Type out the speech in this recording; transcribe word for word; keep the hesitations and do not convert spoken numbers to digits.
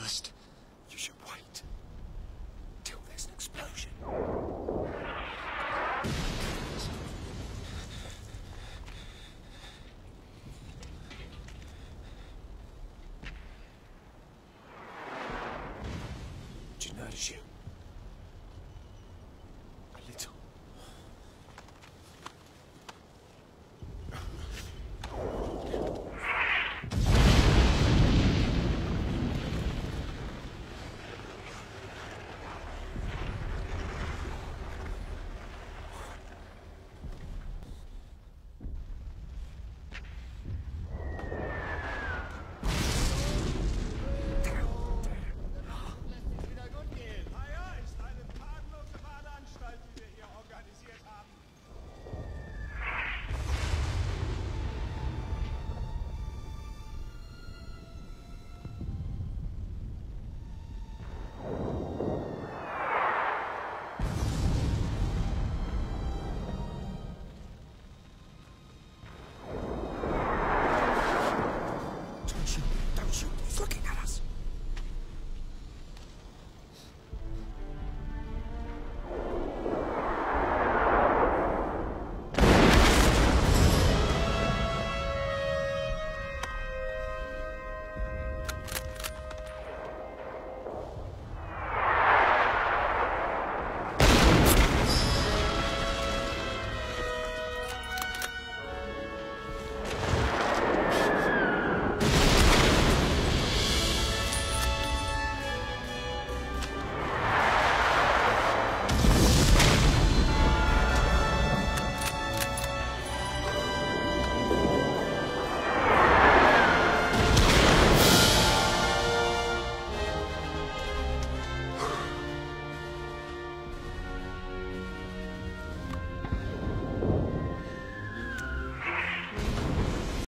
first.